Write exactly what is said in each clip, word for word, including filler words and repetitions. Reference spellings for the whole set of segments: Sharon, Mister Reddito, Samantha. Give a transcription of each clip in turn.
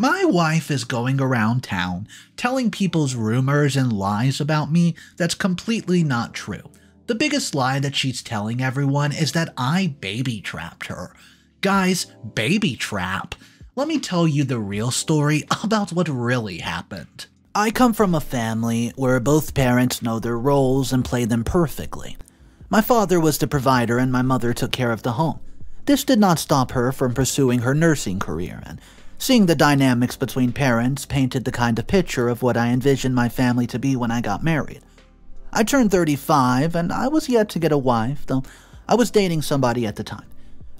My wife is going around town telling people's rumors and lies about me that's completely not true. The biggest lie that she's telling everyone is that I baby trapped her. Guys, baby trap. Let me tell you the real story about what really happened. I come from a family where both parents know their roles and play them perfectly. My father was the provider and my mother took care of the home. This did not stop her from pursuing her nursing career, and seeing the dynamics between parents painted the kind of picture of what I envisioned my family to be when I got married. I turned thirty-five and I was yet to get a wife, though I was dating somebody at the time.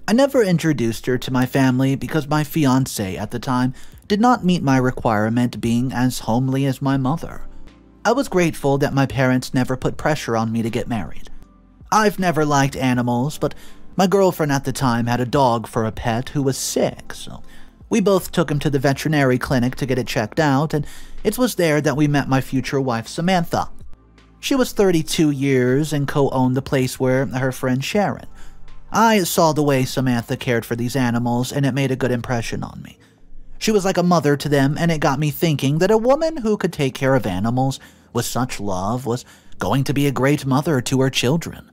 I never introduced her to my family because my fiancé at the time did not meet my requirement being as homely as my mother. I was grateful that my parents never put pressure on me to get married. I've never liked animals, but my girlfriend at the time had a dog for a pet who was sick, so we both took him to the veterinary clinic to get it checked out, and it was there that we met my future wife, Samantha. She was thirty-two years and co-owned the place where her friend Sharon. I saw the way Samantha cared for these animals, and it made a good impression on me. She was like a mother to them, and it got me thinking that a woman who could take care of animals with such love was going to be a great mother to her children.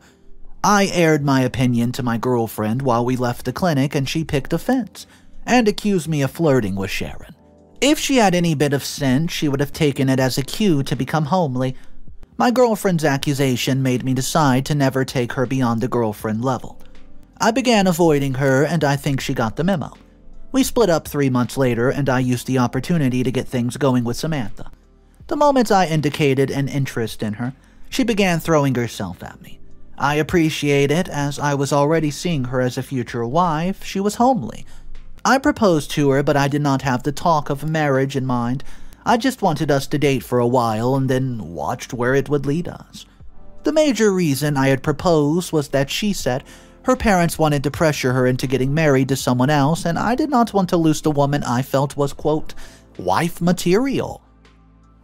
I aired my opinion to my girlfriend while we left the clinic, and she picked offense and accused me of flirting with Sharon. If she had any bit of sense, she would have taken it as a cue to become homely. My girlfriend's accusation made me decide to never take her beyond the girlfriend level. I began avoiding her, and I think she got the memo. We split up three months later, and I used the opportunity to get things going with Samantha. The moment I indicated an interest in her, she began throwing herself at me. I appreciate it, as I was already seeing her as a future wife. She was homely. I proposed to her, but I did not have the talk of marriage in mind. I just wanted us to date for a while and then watched where it would lead us. The major reason I had proposed was that she said her parents wanted to pressure her into getting married to someone else, and I did not want to lose the woman I felt was, quote, wife material.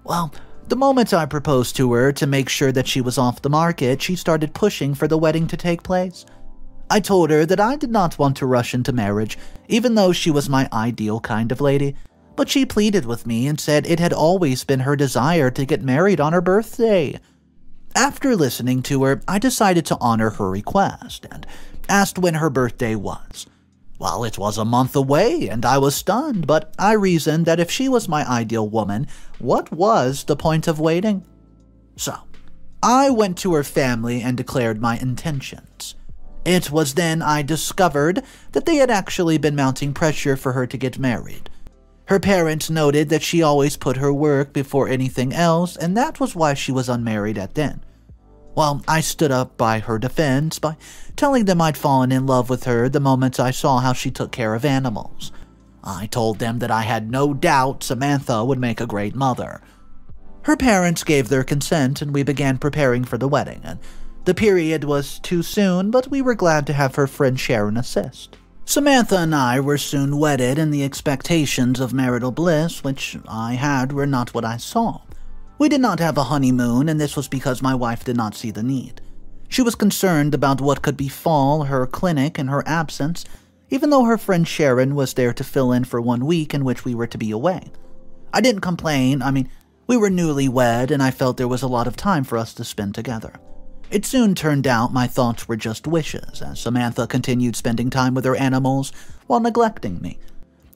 Well, the moment I proposed to her to make sure that she was off the market, she started pushing for the wedding to take place. I told her that I did not want to rush into marriage, even though she was my ideal kind of lady, but she pleaded with me and said it had always been her desire to get married on her birthday. After listening to her, I decided to honor her request and asked when her birthday was. Well, it was a month away, and I was stunned, but I reasoned that if she was my ideal woman, what was the point of waiting? So, I went to her family and declared my intentions. It was then I discovered that they had actually been mounting pressure for her to get married. Her parents noted that she always put her work before anything else, and that was why she was unmarried at then. Well, I stood up by her defense by telling them I'd fallen in love with her the moment I saw how she took care of animals. I told them that I had no doubt Samantha would make a great mother. Her parents gave their consent, and we began preparing for the wedding, and the period was too soon, but we were glad to have her friend Sharon assist. Samantha and I were soon wedded, and the expectations of marital bliss, which I had, were not what I saw. We did not have a honeymoon, and this was because my wife did not see the need. She was concerned about what could befall her clinic in her absence, even though her friend Sharon was there to fill in for one week in which we were to be away. I didn't complain. I mean, we were newlywed, and I felt there was a lot of time for us to spend together. It soon turned out my thoughts were just wishes, as Samantha continued spending time with her animals while neglecting me.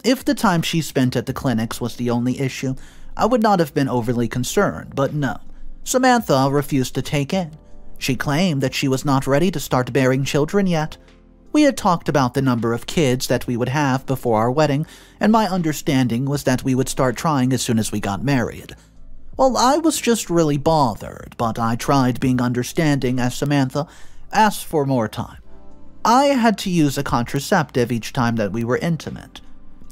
If the time she spent at the clinics was the only issue, I would not have been overly concerned, but no. Samantha refused to take in. She claimed that she was not ready to start bearing children yet. We had talked about the number of kids that we would have before our wedding, and my understanding was that we would start trying as soon as we got married. Well, I was just really bothered, but I tried being understanding as Samantha asked for more time. I had to use a contraceptive each time that we were intimate.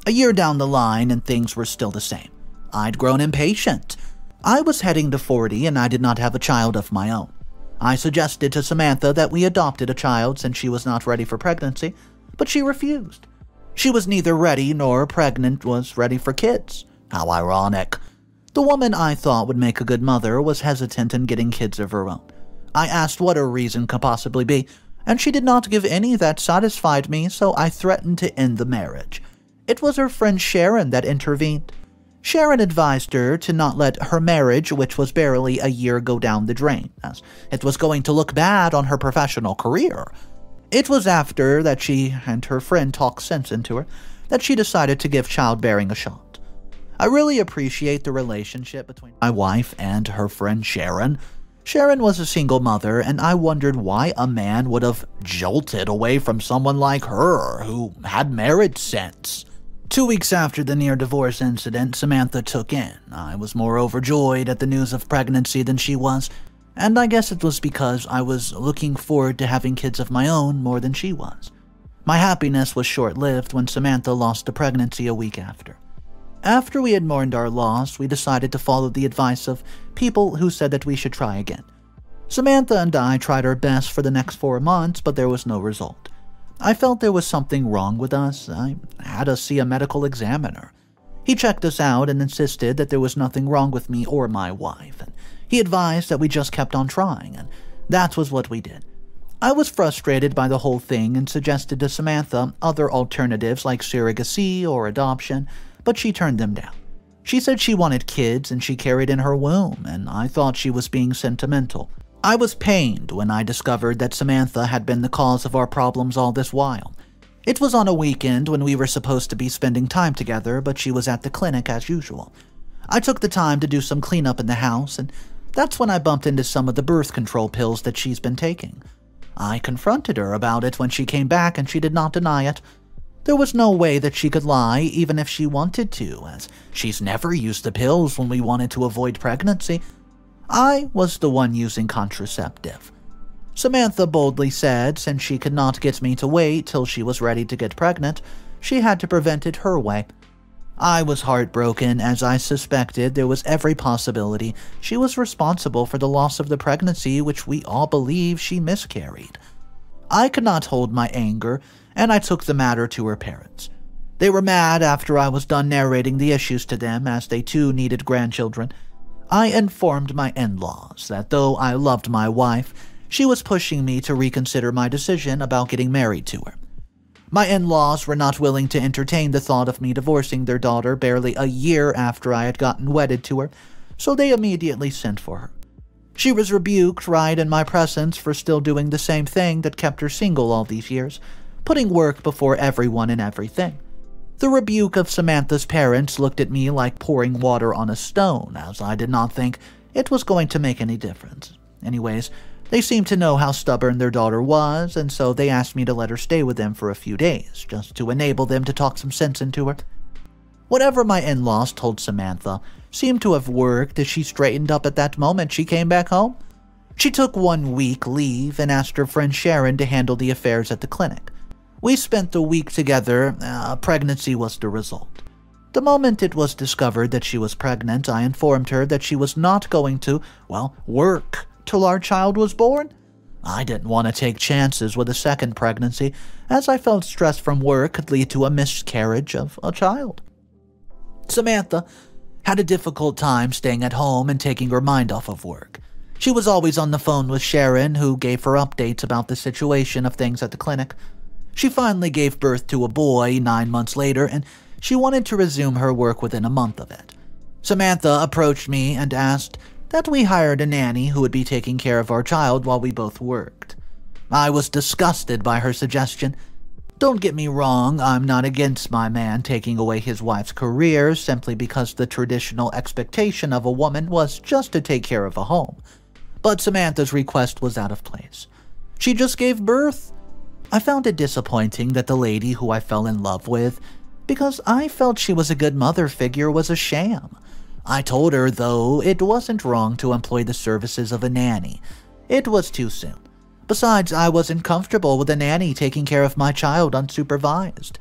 A year down the line, and things were still the same. I'd grown impatient. I was heading to forty, and I did not have a child of my own. I suggested to Samantha that we adopted a child since she was not ready for pregnancy, but she refused. She was neither ready nor pregnant was ready for kids. How ironic. The woman I thought would make a good mother was hesitant in getting kids of her own. I asked what her reason could possibly be, and she did not give any that satisfied me, so I threatened to end the marriage. It was her friend Sharon that intervened. Sharon advised her to not let her marriage, which was barely a year, go down the drain, as it was going to look bad on her professional career. It was after that she and her friend talked sense into her that she decided to give childbearing a shot. I really appreciate the relationship between my wife and her friend Sharon. Sharon was a single mother, and I wondered why a man would have jolted away from someone like her who had marriage sense. Two weeks after the near-divorce incident, Samantha took in. I was more overjoyed at the news of pregnancy than she was, and I guess it was because I was looking forward to having kids of my own more than she was. My happiness was short-lived when Samantha lost the pregnancy a week after. After we had mourned our loss, we decided to follow the advice of people who said that we should try again. Samantha and I tried our best for the next four months, but there was no result. I felt there was something wrong with us. I had us see a medical examiner. He checked us out and insisted that there was nothing wrong with me or my wife, and he advised that we just kept on trying, and that was what we did. I was frustrated by the whole thing and suggested to Samantha other alternatives like surrogacy or adoption, but she turned them down. She said she wanted kids and she carried in her womb, and I thought she was being sentimental. I was pained when I discovered that Samantha had been the cause of our problems all this while. It was on a weekend when we were supposed to be spending time together, but she was at the clinic as usual. I took the time to do some cleanup in the house, and that's when I bumped into some of the birth control pills that she's been taking. I confronted her about it when she came back, and she did not deny it. There was no way that she could lie, even if she wanted to, as she's never used the pills when we wanted to avoid pregnancy. I was the one using contraceptive. Samantha boldly said since she could not get me to wait till she was ready to get pregnant, she had to prevent it her way. I was heartbroken as I suspected there was every possibility she was responsible for the loss of the pregnancy which we all believe she miscarried. I could not hold my anger, and I took the matter to her parents. They were mad after I was done narrating the issues to them, as they too needed grandchildren. I informed my in-laws that though I loved my wife, she was pushing me to reconsider my decision about getting married to her. My in-laws were not willing to entertain the thought of me divorcing their daughter barely a year after I had gotten wedded to her, so they immediately sent for her. She was rebuked right in my presence for still doing the same thing that kept her single all these years, putting work before everyone and everything. The rebuke of Samantha's parents looked at me like pouring water on a stone, as I did not think it was going to make any difference. Anyways, they seemed to know how stubborn their daughter was, and so they asked me to let her stay with them for a few days, just to enable them to talk some sense into her. Whatever my in-laws told Samantha seemed to have worked, as she straightened up at that moment she came back home. She took one week leave and asked her friend Sharon to handle the affairs at the clinic. We spent the week together. Uh, pregnancy was the result. The moment it was discovered that she was pregnant, I informed her that she was not going to, well, work till our child was born. I didn't want to take chances with a second pregnancy, as I felt stress from work could lead to a miscarriage of a child. Samantha had a difficult time staying at home and taking her mind off of work. She was always on the phone with Sharon, who gave her updates about the situation of things at the clinic. She finally gave birth to a boy nine months later, and she wanted to resume her work within a month of it. Samantha approached me and asked that we hired a nanny who would be taking care of our child while we both worked. I was disgusted by her suggestion. Don't get me wrong, I'm not against my man taking away his wife's career simply because the traditional expectation of a woman was just to take care of a home. But Samantha's request was out of place. She just gave birth. I found it disappointing that the lady who I fell in love with, because I felt she was a good mother figure, was a sham. I told her, though, it wasn't wrong to employ the services of a nanny. It was too soon. Besides, I wasn't comfortable with a nanny taking care of my child unsupervised.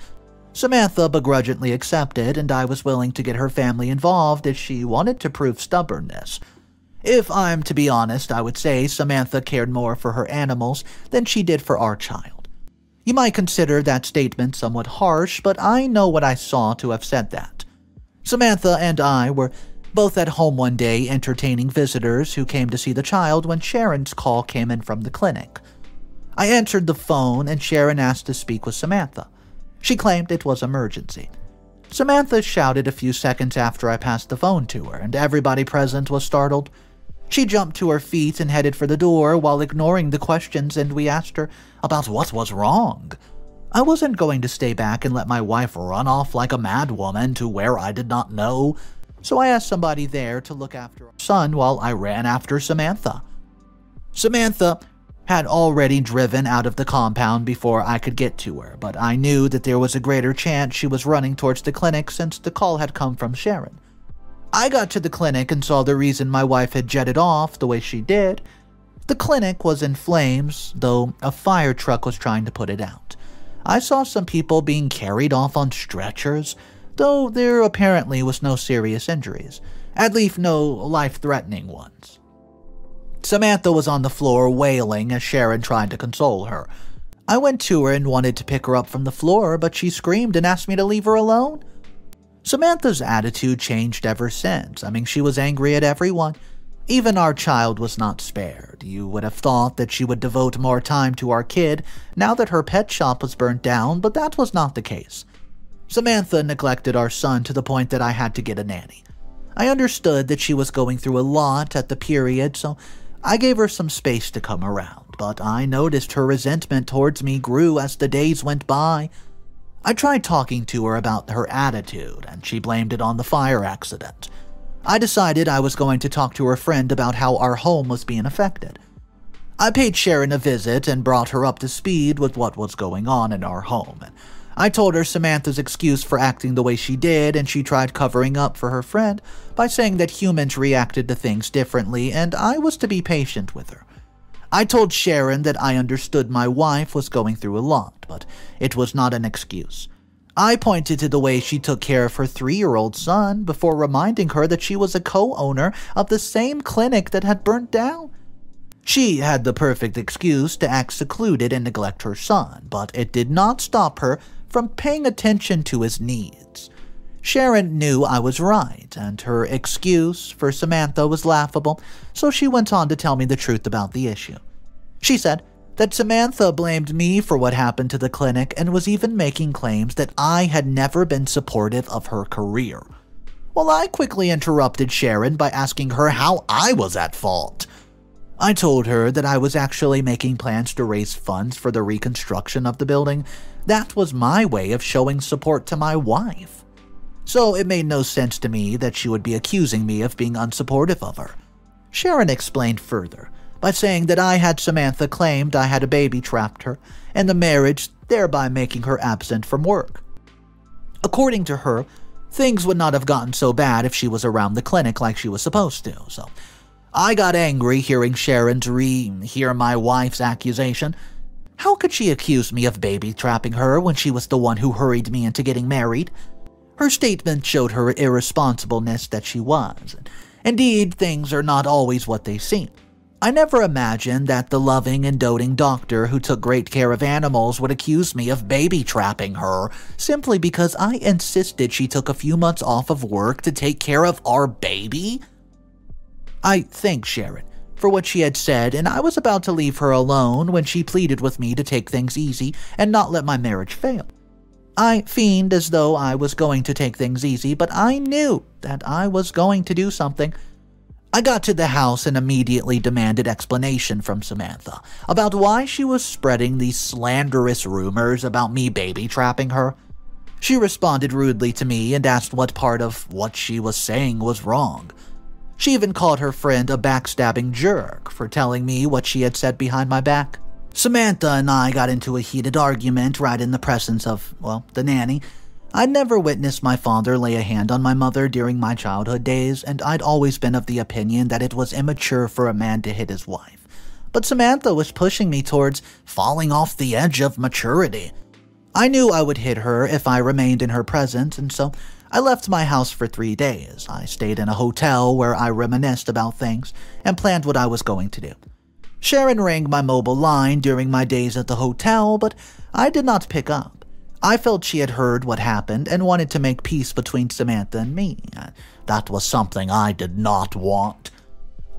Samantha begrudgingly accepted, and I was willing to get her family involved if she wanted to prove stubbornness. If I'm to be honest, I would say Samantha cared more for her animals than she did for our child. You might consider that statement somewhat harsh, but I know what I saw to have said that. Samantha and I were both at home one day entertaining visitors who came to see the child when Sharon's call came in from the clinic. I answered the phone, and Sharon asked to speak with Samantha. She claimed it was emergency. Samantha shouted a few seconds after I passed the phone to her, and everybody present was startled. She jumped to her feet and headed for the door while ignoring the questions, and we asked her about what was wrong. I wasn't going to stay back and let my wife run off like a mad woman to where I did not know, so I asked somebody there to look after our son while I ran after Samantha. Samantha had already driven out of the compound before I could get to her, but I knew that there was a greater chance she was running towards the clinic since the call had come from Sharon. I got to the clinic and saw the reason my wife had jetted off the way she did. The clinic was in flames, though a fire truck was trying to put it out. I saw some people being carried off on stretchers, though there apparently was no serious injuries, at least no life-threatening ones. Samantha was on the floor wailing as Sharon tried to console her. I went to her and wanted to pick her up from the floor, but she screamed and asked me to leave her alone. Samantha's attitude changed ever since. I mean, she was angry at everyone. Even our child was not spared. You would have thought that she would devote more time to our kid now that her pet shop was burnt down, but that was not the case. Samantha neglected our son to the point that I had to get a nanny. I understood that she was going through a lot at the period, so I gave her some space to come around, but I noticed her resentment towards me grew as the days went by. I tried talking to her about her attitude, and she blamed it on the fire accident. I decided I was going to talk to her friend about how our home was being affected. I paid Sharon a visit and brought her up to speed with what was going on in our home. I told her Samantha's excuse for acting the way she did, and she tried covering up for her friend by saying that humans reacted to things differently, and I was to be patient with her. I told Sharon that I understood my wife was going through a lot, but it was not an excuse. I pointed to the way she took care of her three-year-old son before reminding her that she was a co-owner of the same clinic that had burnt down. She had the perfect excuse to act secluded and neglect her son, but it did not stop her from paying attention to his needs. Sharon knew I was right, and her excuse for Samantha was laughable, so she went on to tell me the truth about the issue. She said that Samantha blamed me for what happened to the clinic and was even making claims that I had never been supportive of her career. Well, I quickly interrupted Sharon by asking her how I was at fault. I told her that I was actually making plans to raise funds for the reconstruction of the building. That was my way of showing support to my wife. So it made no sense to me that she would be accusing me of being unsupportive of her. Sharon explained further by saying that I had Samantha claimed I had a baby trapped her and the marriage, thereby making her absent from work. According to her, things would not have gotten so bad if she was around the clinic like she was supposed to, so I got angry hearing Sharon's re-hear my wife's accusation. How could she accuse me of baby trapping her when she was the one who hurried me into getting married? Her statement showed her irresponsibleness that she was. Indeed, things are not always what they seem. I never imagined that the loving and doting doctor who took great care of animals would accuse me of baby trapping her simply because I insisted she took a few months off of work to take care of our baby. I thanked Sharon for what she had said, and I was about to leave her alone when she pleaded with me to take things easy and not let my marriage fail. I feigned as though I was going to take things easy, but I knew that I was going to do something. I got to the house and immediately demanded explanation from Samantha about why she was spreading these slanderous rumors about me baby trapping her. She responded rudely to me and asked what part of what she was saying was wrong. She even called her friend a backstabbing jerk for telling me what she had said behind my back. Samantha and I got into a heated argument right in the presence of, well, the nanny. I'd never witnessed my father lay a hand on my mother during my childhood days, and I'd always been of the opinion that it was immature for a man to hit his wife. But Samantha was pushing me towards falling off the edge of maturity. I knew I would hit her if I remained in her presence, and so I left my house for three days. I stayed in a hotel where I reminisced about things and planned what I was going to do. Sharon rang my mobile line during my days at the hotel, but I did not pick up. I felt she had heard what happened and wanted to make peace between Samantha and me. That was something I did not want.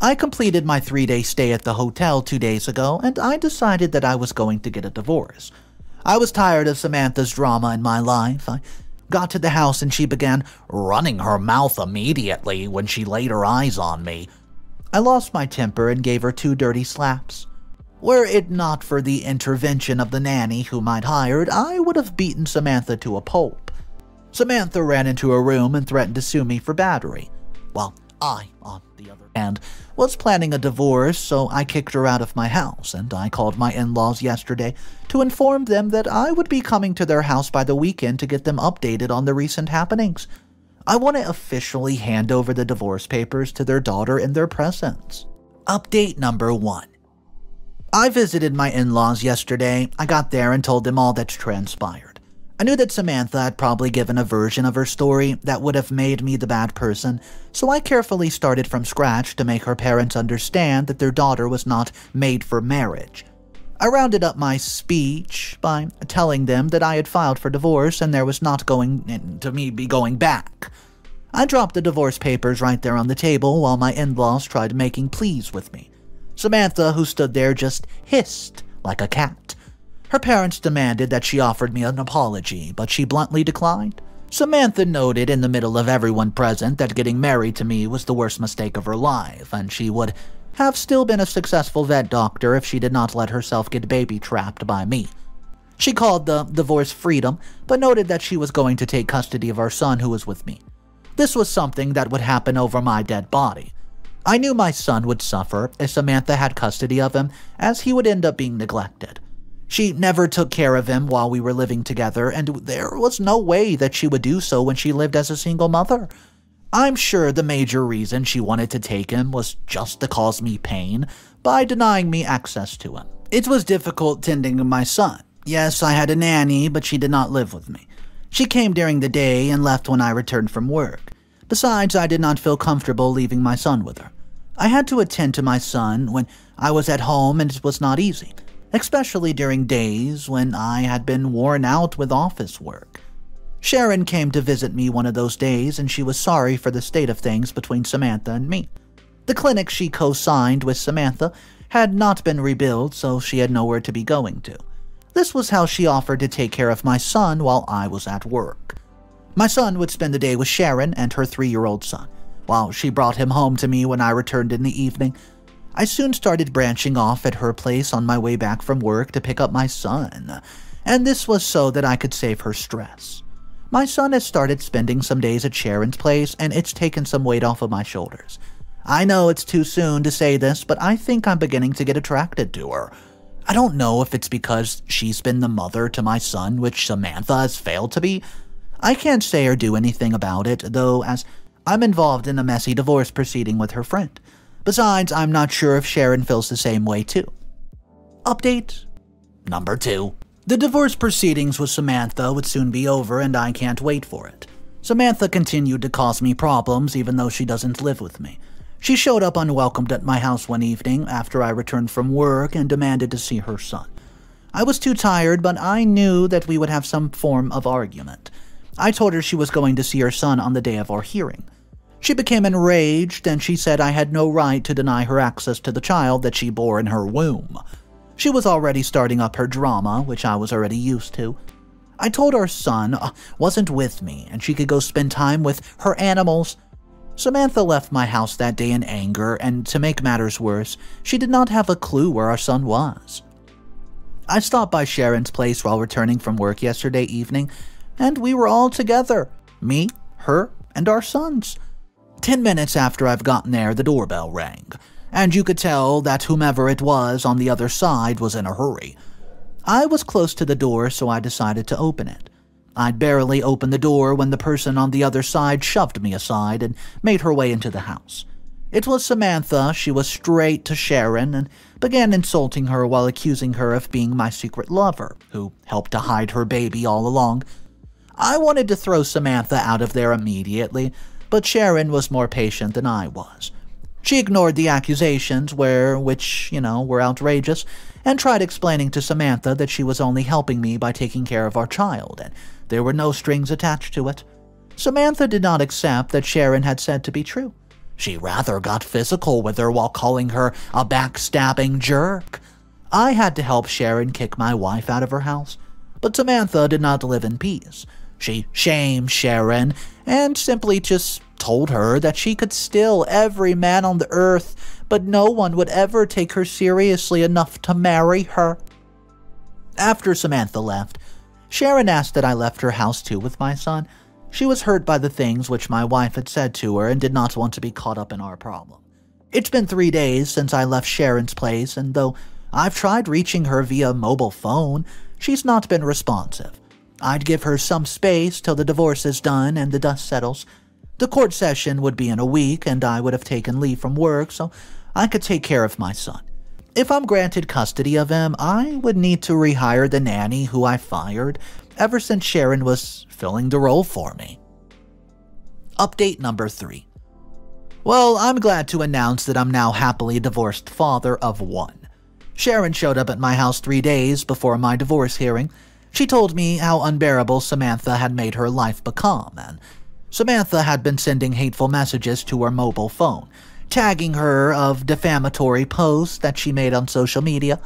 I completed my three-day stay at the hotel two days ago, and I decided that I was going to get a divorce. I was tired of Samantha's drama in my life. I got to the house and she began running her mouth immediately when she laid her eyes on me. I lost my temper and gave her two dirty slaps. Were it not for the intervention of the nanny whom I'd hired, I would have beaten Samantha to a pulp. Samantha ran into her room and threatened to sue me for battery, while I, on the other hand, was planning a divorce, so I kicked her out of my house, and I called my in-laws yesterday to inform them that I would be coming to their house by the weekend to get them updated on the recent happenings. I want to officially hand over the divorce papers to their daughter in their presence. Update number one. I visited my in-laws yesterday. I got there and told them all that's transpired. I knew that Samantha had probably given a version of her story that would have made me the bad person, so I carefully started from scratch to make her parents understand that their daughter was not made for marriage. I rounded up my speech by telling them that I had filed for divorce and there was not going to me be going back. I dropped the divorce papers right there on the table while my in-laws tried making pleas with me. Samantha, who stood there, just hissed like a cat. Her parents demanded that she offered me an apology, but she bluntly declined. Samantha noted in the middle of everyone present that getting married to me was the worst mistake of her life, and she would have still been a successful vet doctor if she did not let herself get baby-trapped by me. She called the divorce freedom, but noted that she was going to take custody of our son who was with me. This was something that would happen over my dead body. I knew my son would suffer if Samantha had custody of him, as he would end up being neglected. She never took care of him while we were living together, and there was no way that she would do so when she lived as a single mother. I'm sure the major reason she wanted to take him was just to cause me pain by denying me access to him. It was difficult tending to my son. Yes, I had a nanny, but she did not live with me. She came during the day and left when I returned from work. Besides, I did not feel comfortable leaving my son with her. I had to attend to my son when I was at home, and it was not easy, especially during days when I had been worn out with office work. Sharon came to visit me one of those days, and she was sorry for the state of things between Samantha and me. The clinic she co-signed with Samantha had not been rebuilt, so she had nowhere to be going to. This was how she offered to take care of my son while I was at work. My son would spend the day with Sharon and her three-year-old son, while she brought him home to me when I returned in the evening. I soon started branching off at her place on my way back from work to pick up my son, and this was so that I could save her stress. My son has started spending some days at Sharon's place, and it's taken some weight off of my shoulders. I know it's too soon to say this, but I think I'm beginning to get attracted to her. I don't know if it's because she's been the mother to my son, which Samantha has failed to be. I can't say or do anything about it, though, as I'm involved in a messy divorce proceeding with her friend. Besides, I'm not sure if Sharon feels the same way too. Update number two. The divorce proceedings with Samantha would soon be over, and I can't wait for it. Samantha continued to cause me problems even though she doesn't live with me. She showed up unwelcomed at my house one evening after I returned from work and demanded to see her son. I was too tired, but I knew that we would have some form of argument. I told her she was going to see her son on the day of our hearing. She became enraged, and she said I had no right to deny her access to the child that she bore in her womb. She was already starting up her drama, which I was already used to. I told her son wasn't with me, and she could go spend time with her animals. Samantha left my house that day in anger, and to make matters worse, she did not have a clue where our son was. I stopped by Sharon's place while returning from work yesterday evening, and we were all together, me, her, and our sons. Ten minutes after I've gotten there, the doorbell rang, and you could tell that whomever it was on the other side was in a hurry. I was close to the door, so I decided to open it. I'd barely opened the door when the person on the other side shoved me aside and made her way into the house. It was Samantha. She was straight to Sharon and began insulting her while accusing her of being my secret lover, who helped to hide her baby all along. I wanted to throw Samantha out of there immediately, but Sharon was more patient than I was. She ignored the accusations, where, which, you know, were outrageous, and tried explaining to Samantha that she was only helping me by taking care of our child, and there were no strings attached to it. Samantha did not accept that Sharon had said to be true. She rather got physical with her while calling her a backstabbing jerk. I had to help Sharon kick my wife out of her house, but Samantha did not live in peace. She shamed Sharon and simply just told her that she could steal every man on the earth, but no one would ever take her seriously enough to marry her. After Samantha left, Sharon asked that I left her house too with my son. She was hurt by the things which my wife had said to her and did not want to be caught up in our problem. It's been three days since I left Sharon's place, and though I've tried reaching her via mobile phone, she's not been responsive. I'd give her some space till the divorce is done and the dust settles. The court session would be in a week, and I would have taken leave from work so I could take care of my son. If I'm granted custody of him, I would need to rehire the nanny who I fired ever since Sharon was filling the role for me. Update number three. Well, I'm glad to announce that I'm now happily divorced father of one. Sharon showed up at my house three days before my divorce hearing. She told me how unbearable Samantha had made her life become, and Samantha had been sending hateful messages to her mobile phone, tagging her of defamatory posts that she made on social media.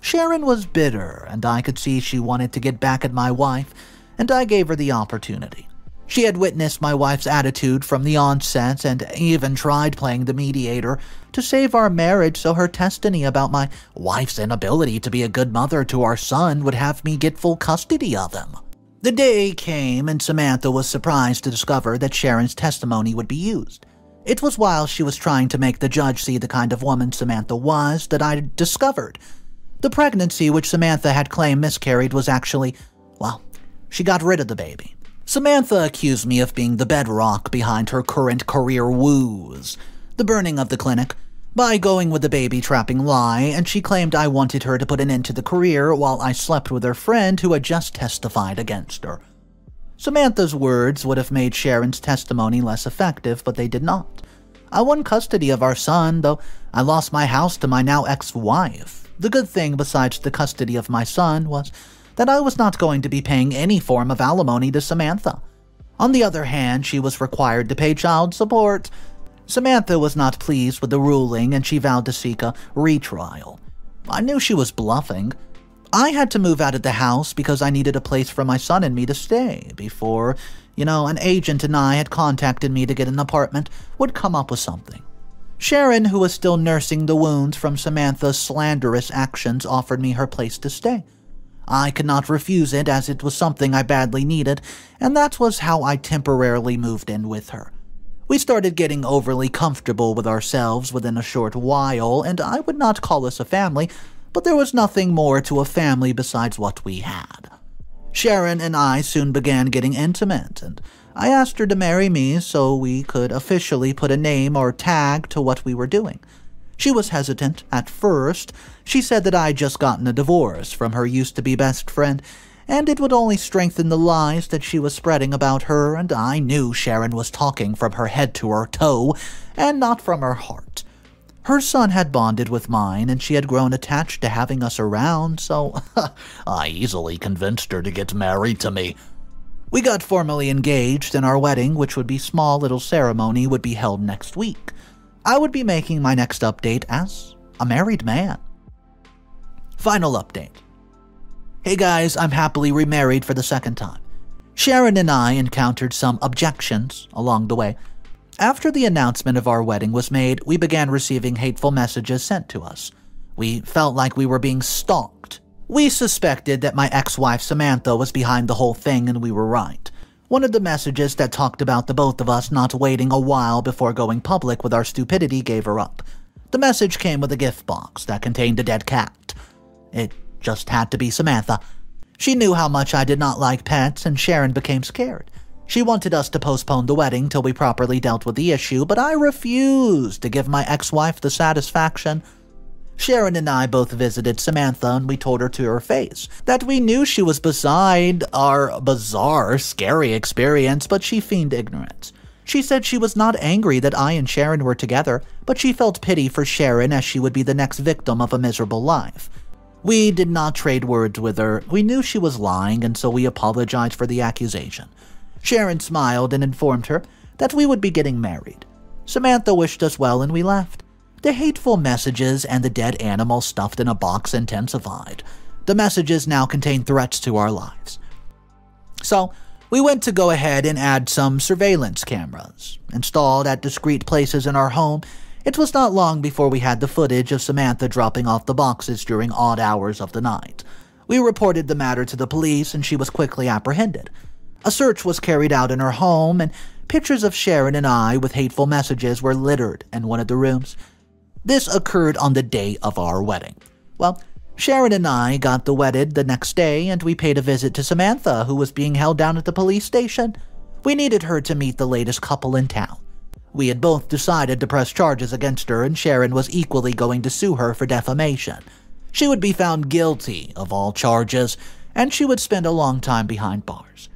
Sharon was bitter, and I could see she wanted to get back at my wife, and I gave her the opportunity. She had witnessed my wife's attitude from the onset and even tried playing the mediator to save our marriage so her testimony about my wife's inability to be a good mother to our son would have me get full custody of him. The day came and Samantha was surprised to discover that Sharon's testimony would be used. It was while she was trying to make the judge see the kind of woman Samantha was that I discovered the pregnancy which Samantha had claimed miscarried was actually, well, she got rid of the baby. Samantha accused me of being the bedrock behind her current career woes, the burning of the clinic, by going with the baby-trapping lie, and she claimed I wanted her to put an end to the career while I slept with her friend who had just testified against her. Samantha's words would have made Sharon's testimony less effective, but they did not. I won custody of our son, though I lost my house to my now ex-wife. The good thing, besides the custody of my son, was that I was not going to be paying any form of alimony to Samantha. On the other hand, she was required to pay child support. Samantha was not pleased with the ruling, and she vowed to seek a retrial. I knew she was bluffing. I had to move out of the house because I needed a place for my son and me to stay before, you know, an agent and I had contacted me to get an apartment would come up with something. Sharon, who was still nursing the wounds from Samantha's slanderous actions, offered me her place to stay. I could not refuse it, as it was something I badly needed, and that was how I temporarily moved in with her. We started getting overly comfortable with ourselves within a short while, and I would not call us a family, but there was nothing more to a family besides what we had. Sharon and I soon began getting intimate, and I asked her to marry me so we could officially put a name or tag to what we were doing. She was hesitant at first. She said that I had just gotten a divorce from her used-to-be best friend, and it would only strengthen the lies that she was spreading about her, and I knew Sharon was talking from her head to her toe, and not from her heart. Her son had bonded with mine, and she had grown attached to having us around, so I easily convinced her to get married to me. We got formally engaged, and our wedding, which would be a small little ceremony, would be held next week. I would be making my next update as a married man. Final update. Hey guys, I'm happily remarried for the second time. Sharon and I encountered some objections along the way. After the announcement of our wedding was made, we began receiving hateful messages sent to us. We felt like we were being stalked. We suspected that my ex-wife Samantha was behind the whole thing, and we were right. One of the messages that talked about the both of us not waiting a while before going public with our stupidity gave her up. The message came with a gift box that contained a dead cat. It just had to be Samantha. She knew how much I did not like pets, and Sharon became scared. She wanted us to postpone the wedding till we properly dealt with the issue, but I refused to give my ex-wife the satisfaction. Sharon and I both visited Samantha, and we told her to her face that we knew she was beside our bizarre, scary experience, but she feigned ignorance. She said she was not angry that I and Sharon were together, but she felt pity for Sharon, as she would be the next victim of a miserable life. We did not trade words with her. We knew she was lying, and so we apologized for the accusation. Sharon smiled and informed her that we would be getting married. Samantha wished us well, and we left. The hateful messages and the dead animal stuffed in a box intensified. The messages now contained threats to our lives. So, we went to go ahead and add some surveillance cameras. Installed at discrete places in our home, it was not long before we had the footage of Samantha dropping off the boxes during odd hours of the night. We reported the matter to the police, and she was quickly apprehended. A search was carried out in her home, and pictures of Sharon and I with hateful messages were littered in one of the rooms. This occurred on the day of our wedding. Well, Sharon and I got the wedded the next day, and we paid a visit to Samantha, who was being held down at the police station. We needed her to meet the latest couple in town. We had both decided to press charges against her, and Sharon was equally going to sue her for defamation. She would be found guilty of all charges, and she would spend a long time behind bars.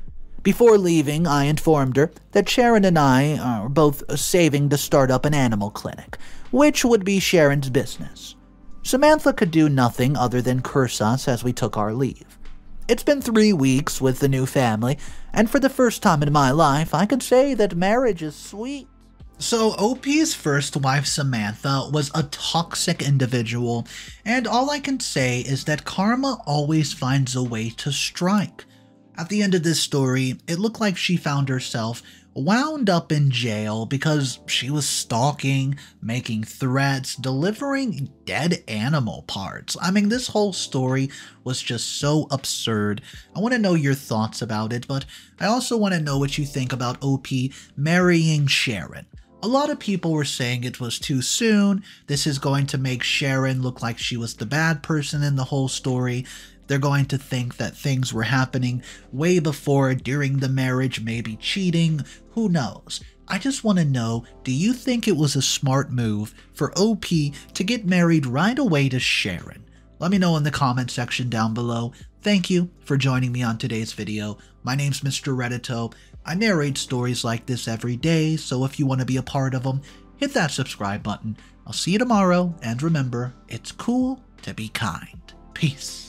Before leaving, I informed her that Sharon and I are both saving to start up an animal clinic, which would be Sharon's business. Samantha could do nothing other than curse us as we took our leave. It's been three weeks with the new family, and for the first time in my life, I could say that marriage is sweet. So O P's first wife, Samantha, was a toxic individual, and all I can say is that karma always finds a way to strike. At the end of this story, it looked like she found herself wound up in jail because she was stalking, making threats, delivering dead animal parts. I mean, this whole story was just so absurd. I want to know your thoughts about it, but I also want to know what you think about O P marrying Sharon. A lot of people were saying it was too soon. This is going to make Sharon look like she was the bad person in the whole story. They're going to think that things were happening way before, during the marriage, maybe cheating, who knows. I just want to know, do you think it was a smart move for O P to get married right away to Sharon? Let me know in the comment section down below. Thank you for joining me on today's video. My name's Mister Reddito. I narrate stories like this every day, so if you want to be a part of them, hit that subscribe button. I'll see you tomorrow, and remember, it's cool to be kind. Peace.